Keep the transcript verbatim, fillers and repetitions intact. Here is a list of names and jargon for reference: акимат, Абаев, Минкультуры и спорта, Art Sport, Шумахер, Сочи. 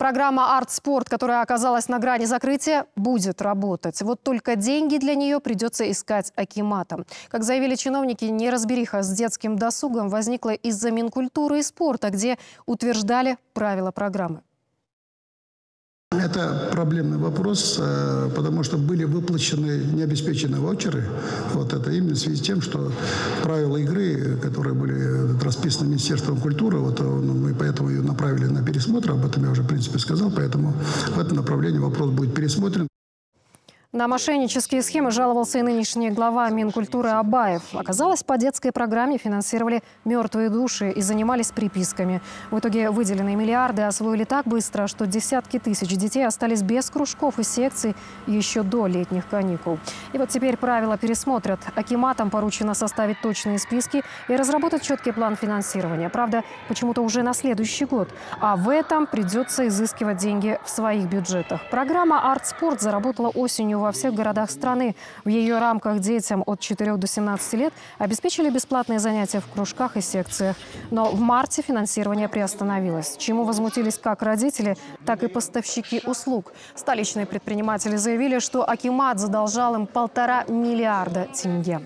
Программа «Арт Спорт», которая оказалась на грани закрытия, будет работать. Вот только деньги для нее придется искать акиматам. Как заявили чиновники, неразбериха с детским досугом возникла из-за Минкультуры и спорта, где утверждали правила программы. Это проблемный вопрос, потому что были выплачены необеспеченные ваучеры. Вот это именно в связи с тем, что правила игры, которые были расписаны Министерством культуры, вот мы поэтому ее направили на пересмотр, об этом я уже в принципе сказал, поэтому в этом направлении вопрос будет пересмотрен. На мошеннические схемы жаловался и нынешний глава Минкультуры Абаев. Оказалось, по детской программе финансировали мертвые души и занимались приписками. В итоге выделенные миллиарды освоили так быстро, что десятки тысяч детей остались без кружков и секций еще до летних каникул. И вот теперь правила пересмотрят. Акиматам поручено составить точные списки и разработать четкий план финансирования. Правда, почему-то уже на следующий год. А в этом придется изыскивать деньги в своих бюджетах. Программа «Арт Спорт» заработала осенью во всех городах страны. В ее рамках детям от четырёх до семнадцати лет обеспечили бесплатные занятия в кружках и секциях. Но в марте финансирование приостановилось, чему возмутились как родители, так и поставщики услуг. Столичные предприниматели заявили, что акимат задолжал им полтора миллиарда тенге.